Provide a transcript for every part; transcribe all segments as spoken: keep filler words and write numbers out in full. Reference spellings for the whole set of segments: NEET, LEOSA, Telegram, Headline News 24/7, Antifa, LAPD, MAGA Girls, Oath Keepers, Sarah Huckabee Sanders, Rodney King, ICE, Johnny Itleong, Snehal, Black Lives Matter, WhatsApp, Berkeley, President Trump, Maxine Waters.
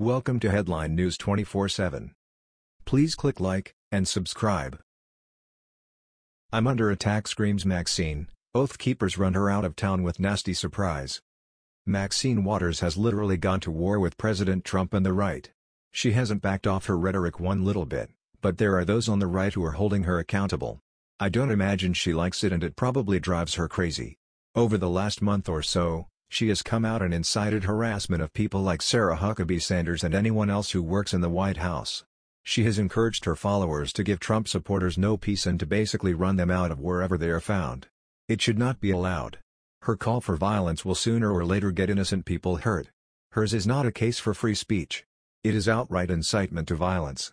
Welcome to Headline News twenty-four seven. Please click like and subscribe. I'm under attack, screams Maxine. Oath Keepers run her out of town with nasty surprise. Maxine Waters has literally gone to war with President Trump and the right. She hasn't backed off her rhetoric one little bit, but there are those on the right who are holding her accountable. I don't imagine she likes it, and it probably drives her crazy. Over the last month or so, she has come out and incited harassment of people like Sarah Huckabee Sanders and anyone else who works in the White House. She has encouraged her followers to give Trump supporters no peace and to basically run them out of wherever they are found. It should not be allowed. Her call for violence will sooner or later get innocent people hurt. Hers is not a case for free speech. It is outright incitement to violence.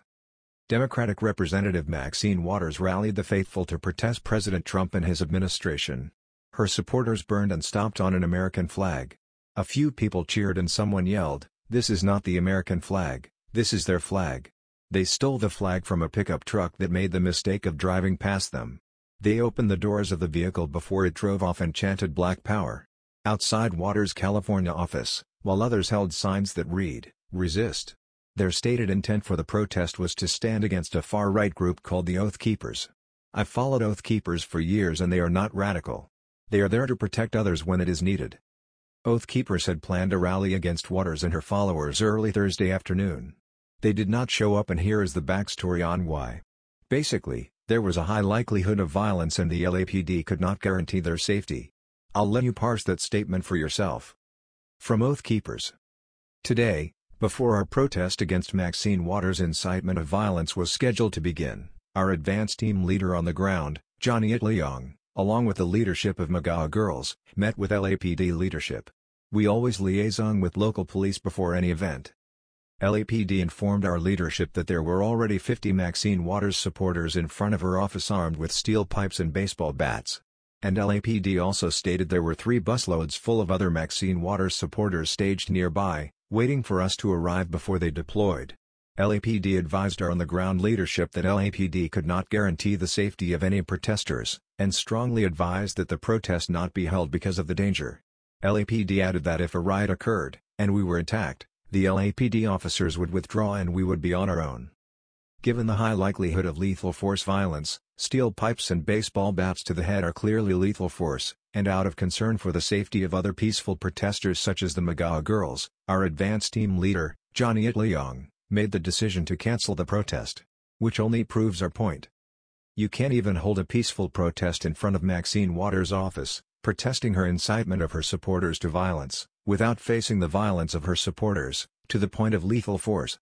Democratic Representative Maxine Waters rallied the faithful to protest President Trump and his administration. Her supporters burned and stomped on an American flag. A few people cheered and someone yelled, "This is not the American flag, this is their flag." They stole the flag from a pickup truck that made the mistake of driving past them. They opened the doors of the vehicle before it drove off and chanted "Black Power" outside Waters' California office, while others held signs that read, "Resist." Their stated intent for the protest was to stand against a far-right group called the Oath Keepers. I've followed Oath Keepers for years and they are not radical. They are there to protect others when it is needed. Oath Keepers had planned a rally against Waters and her followers early Thursday afternoon. They did not show up, and here is the backstory on why. Basically, there was a high likelihood of violence and the L A P D could not guarantee their safety. I'll let you parse that statement for yourself. From Oath Keepers. Today, before our protest against Maxine Waters' incitement of violence was scheduled to begin, our advance team leader on the ground, Johnny Itleong, along with the leadership of MAGA Girls, met with L A P D leadership. We always liaison with local police before any event. L A P D informed our leadership that there were already fifty Maxine Waters supporters in front of her office armed with steel pipes and baseball bats. And L A P D also stated there were three busloads full of other Maxine Waters supporters staged nearby, waiting for us to arrive before they deployed. L A P D advised our on-the-ground leadership that L A P D could not guarantee the safety of any protesters, and strongly advised that the protest not be held because of the danger. L A P D added that if a riot occurred, and we were attacked, the L A P D officers would withdraw and we would be on our own. Given the high likelihood of lethal force violence, steel pipes and baseball bats to the head are clearly lethal force, and out of concern for the safety of other peaceful protesters such as the MAGA Girls, our advance team leader, Johnny Itleong, made the decision to cancel the protest. Which only proves our point. You can't even hold a peaceful protest in front of Maxine Waters' office, protesting her incitement of her supporters to violence, without facing the violence of her supporters, to the point of lethal force.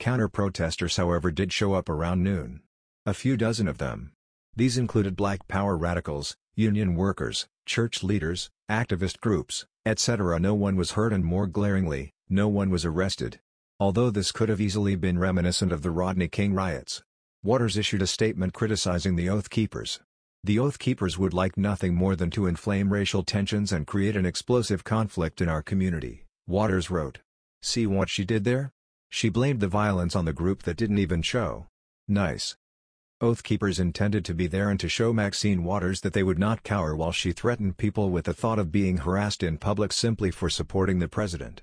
Counter-protesters, however, did show up around noon. A few dozen of them. These included Black Power radicals, union workers, church leaders, activist groups, et cetera. No one was hurt, and more glaringly, no one was arrested. Although this could have easily been reminiscent of the Rodney King riots. Waters issued a statement criticizing the Oath Keepers. The Oath Keepers would like nothing more than to inflame racial tensions and create an explosive conflict in our community, Waters wrote. See what she did there? She blamed the violence on the group that didn't even show. Nice. Oath Keepers intended to be there and to show Maxine Waters that they would not cower while she threatened people with the thought of being harassed in public simply for supporting the president.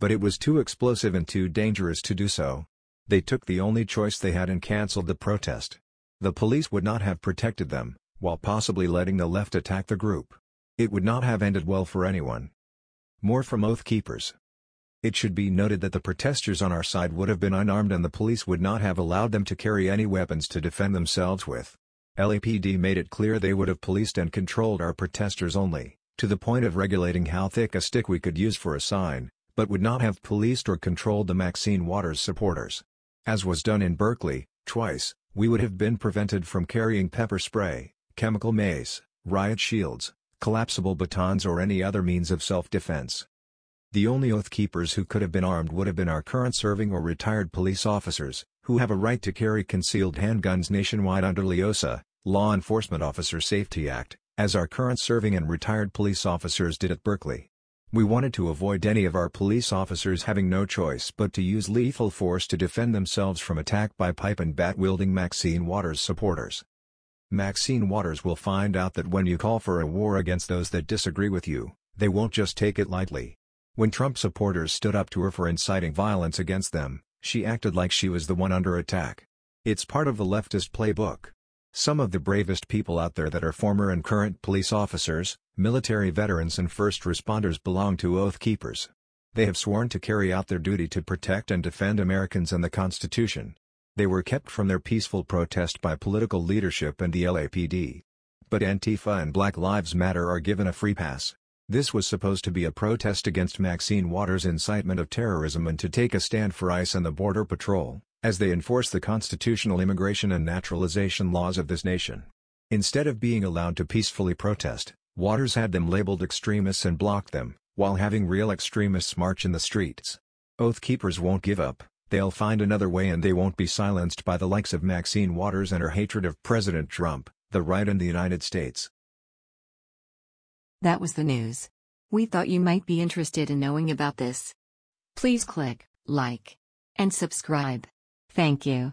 But it was too explosive and too dangerous to do so. They took the only choice they had and cancelled the protest. The police would not have protected them, while possibly letting the left attack the group. It would not have ended well for anyone. More from Oath Keepers. It should be noted that the protesters on our side would have been unarmed and the police would not have allowed them to carry any weapons to defend themselves with. L A P D made it clear they would have policed and controlled our protesters only, to the point of regulating how thick a stick we could use for a sign, but would not have policed or controlled the Maxine Waters supporters. As was done in Berkeley, twice, we would have been prevented from carrying pepper spray, chemical mace, riot shields, collapsible batons or any other means of self-defense. The only Oath Keepers who could have been armed would have been our current serving or retired police officers, who have a right to carry concealed handguns nationwide under LEOSA, Law Enforcement Officer Safety Act, as our current serving and retired police officers did at Berkeley. We wanted to avoid any of our police officers having no choice but to use lethal force to defend themselves from attack by pipe and bat-wielding Maxine Waters supporters. Maxine Waters will find out that when you call for a war against those that disagree with you, they won't just take it lightly. When Trump supporters stood up to her for inciting violence against them, she acted like she was the one under attack. It's part of the leftist playbook. Some of the bravest people out there that are former and current police officers, military veterans and first responders belong to Oath Keepers. They have sworn to carry out their duty to protect and defend Americans and the Constitution. They were kept from their peaceful protest by political leadership and the L A P D. But Antifa and Black Lives Matter are given a free pass. This was supposed to be a protest against Maxine Waters' incitement of terrorism and to take a stand for ICE and the Border Patrol, as they enforce the constitutional immigration and naturalization laws of this nation. Instead of being allowed to peacefully protest, Waters had them labeled extremists and blocked them, while having real extremists march in the streets. Oath Keepers won't give up, they'll find another way, and they won't be silenced by the likes of Maxine Waters and her hatred of President Trump, the right and the United States. That was the news. We thought you might be interested in knowing about this. Please click like and subscribe. Thank you.